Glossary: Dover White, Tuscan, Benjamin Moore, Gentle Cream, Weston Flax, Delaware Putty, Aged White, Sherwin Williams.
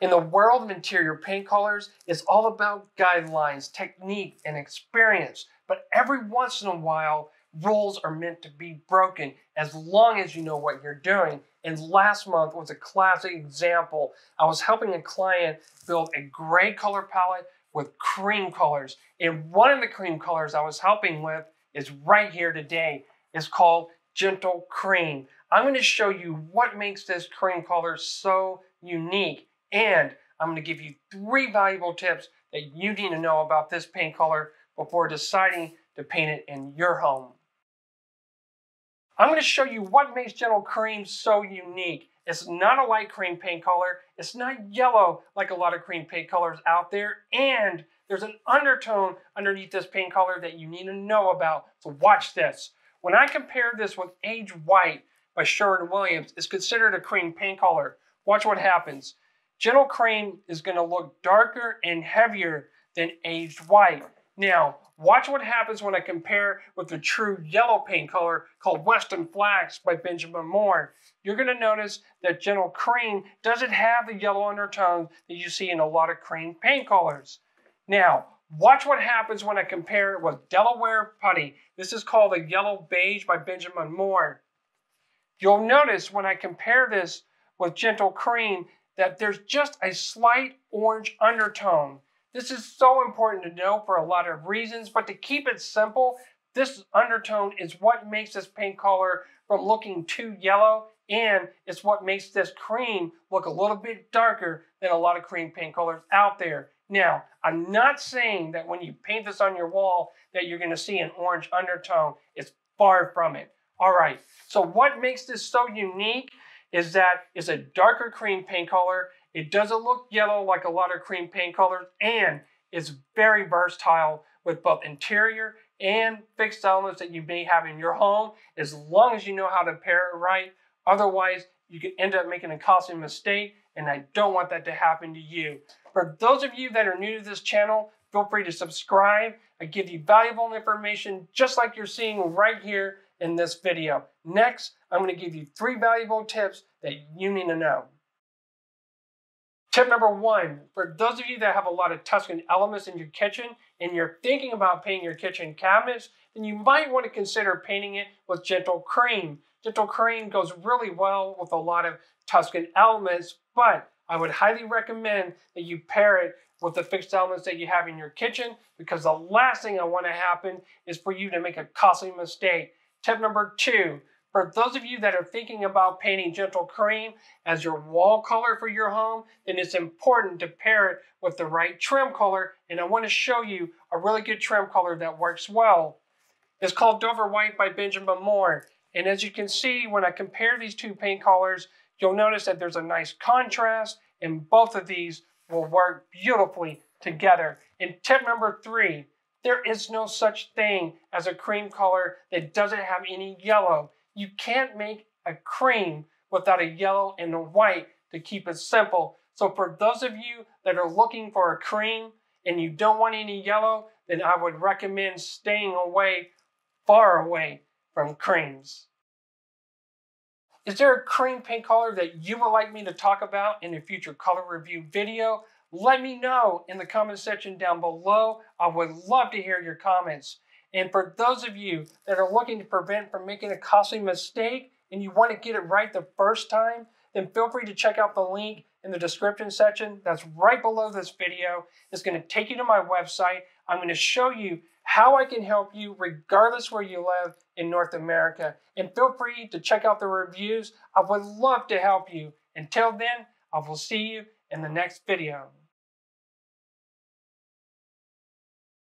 In the world of interior paint colors, it's all about guidelines, technique, and experience. But every once in a while, rules are meant to be broken as long as you know what you're doing. And last month was a classic example. I was helping a client build a gray color palette with cream colors. And one of the cream colors I was helping with is right here today. It's called Gentle Cream. I'm going to show you what makes this cream color so unique. And I'm going to give you three valuable tips that you need to know about this paint color before deciding to paint it in your home. I'm going to show you what makes Gentle Cream so unique. It's not a light cream paint color. It's not yellow like a lot of cream paint colors out there. And there's an undertone underneath this paint color that you need to know about. So watch this. When I compare this with Aged White by Sherwin Williams, it's considered a cream paint color. Watch what happens. Gentle Cream is going to look darker and heavier than Aged White. Now, watch what happens when I compare with the true yellow paint color called Weston Flax by Benjamin Moore. You're going to notice that Gentle Cream doesn't have the yellow undertones that you see in a lot of cream paint colors. Now, watch what happens when I compare it with Delaware Putty. This is called a Yellow Beige by Benjamin Moore. You'll notice when I compare this with Gentle Cream that there's just a slight orange undertone. This is so important to know for a lot of reasons, but to keep it simple, this undertone is what makes this paint color from looking too yellow, and it's what makes this cream look a little bit darker than a lot of cream paint colors out there. Now, I'm not saying that when you paint this on your wall that you're going to see an orange undertone. It's far from it. All right, so what makes this so unique is that it's a darker cream paint color. It doesn't look yellow like a lot of cream paint colors, and it's very versatile with both interior and fixed elements that you may have in your home, as long as you know how to pair it right. Otherwise, you could end up making a costly mistake, and I don't want that to happen to you. For those of you that are new to this channel, feel free to subscribe. I give you valuable information just like you're seeing right here in this video. Next, I'm going to give you three valuable tips that you need to know. Tip number one, for those of you that have a lot of Tuscan elements in your kitchen and you're thinking about painting your kitchen cabinets, then you might want to consider painting it with Gentle Cream. Gentle Cream goes really well with a lot of Tuscan elements, but I would highly recommend that you pair it with the fixed elements that you have in your kitchen, because the last thing I want to happen is for you to make a costly mistake. Tip number two, for those of you that are thinking about painting Gentle Cream as your wall color for your home, then it's important to pair it with the right trim color. And I want to show you a really good trim color that works well. It's called Dover White by Benjamin Moore. And as you can see, when I compare these two paint colors, you'll notice that there's a nice contrast, and both of these will work beautifully together. And tip number three, there is no such thing as a cream color that doesn't have any yellow. You can't make a cream without a yellow and a white, to keep it simple. So for those of you that are looking for a cream and you don't want any yellow, then I would recommend staying away, far away from creams. Is there a cream paint color that you would like me to talk about in a future color review video? Let me know in the comment section down below. I would love to hear your comments. And for those of you that are looking to prevent from making a costly mistake and you want to get it right the first time, then feel free to check out the link in the description section that's right below this video. It's going to take you to my website. I'm going to show you how I can help you regardless where you live in North America. And feel free to check out the reviews. I would love to help you. Until then, I will see you in the next video.